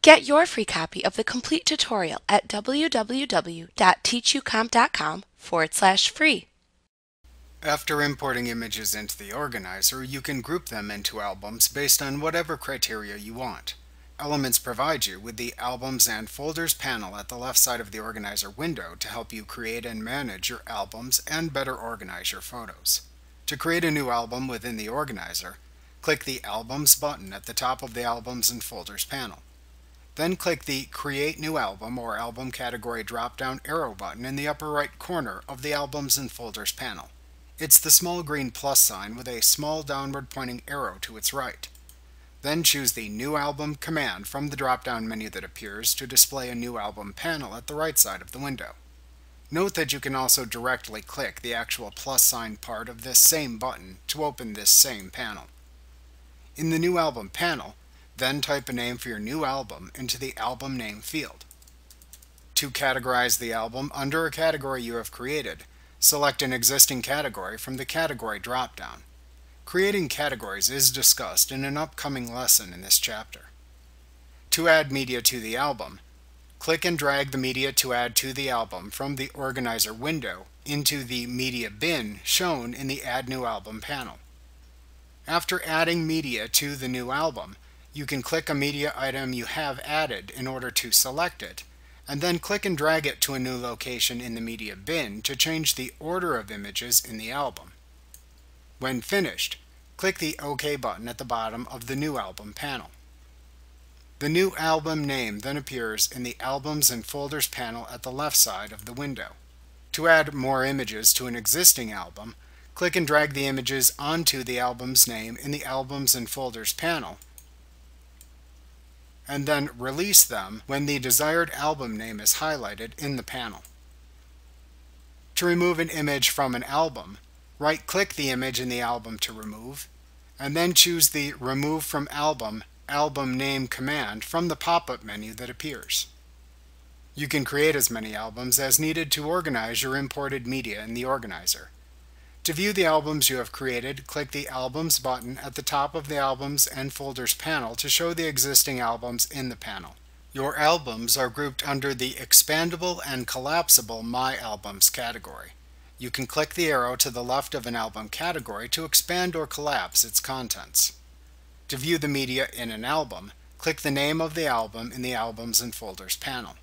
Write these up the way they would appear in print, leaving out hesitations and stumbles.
Get your free copy of the complete tutorial at www.teachucomp.com/free. After importing images into the organizer, you can group them into albums based on whatever criteria you want. Elements provide you with the Albums and Folders panel at the left side of the organizer window to help you create and manage your albums and better organize your photos. To create a new album within the organizer, click the Albums button at the top of the Albums and Folders panel. Then click the Create New Album or Album Category drop-down arrow button in the upper right corner of the Albums and Folders panel. It's the small green plus sign with a small downward pointing arrow to its right. Then choose the New Album command from the drop-down menu that appears to display a New Album panel at the right side of the window. Note that you can also directly click the actual plus sign part of this same button to open this same panel. In the New Album panel, then type a name for your new album into the Album Name field. To categorize the album under a category you have created, select an existing category from the Category drop-down. Creating categories is discussed in an upcoming lesson in this chapter. To add media to the album, click and drag the media to add to the album from the Organizer window into the Media bin shown in the Add New Album panel. After adding media to the new album, you can click a media item you have added in order to select it, and then click and drag it to a new location in the media bin to change the order of images in the album. When finished, click the OK button at the bottom of the New Album panel. The new album name then appears in the Albums and Folders panel at the left side of the window. To add more images to an existing album, click and drag the images onto the album's name in the Albums and Folders panel, and then release them when the desired album name is highlighted in the panel. To remove an image from an album, right-click the image in the album to remove, and then choose the Remove from Album, Album Name command from the pop-up menu that appears. You can create as many albums as needed to organize your imported media in the organizer. To view the albums you have created, click the Albums button at the top of the Albums and Folders panel to show the existing albums in the panel. Your albums are grouped under the Expandable and Collapsible My Albums category. You can click the arrow to the left of an album category to expand or collapse its contents. To view the media in an album, click the name of the album in the Albums and Folders panel.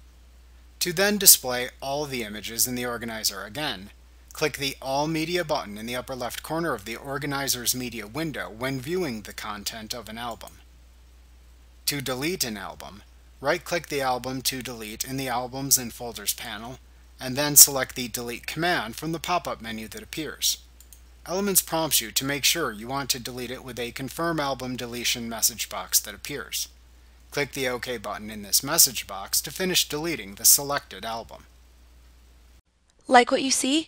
To then display all the images in the organizer again, click the All Media button in the upper left corner of the Organizer's media window when viewing the content of an album. To delete an album, right-click the album to delete in the Albums and Folders panel, and then select the Delete command from the pop-up menu that appears. Elements prompts you to make sure you want to delete it with a Confirm Album Deletion message box that appears. Click the OK button in this message box to finish deleting the selected album. Like what you see?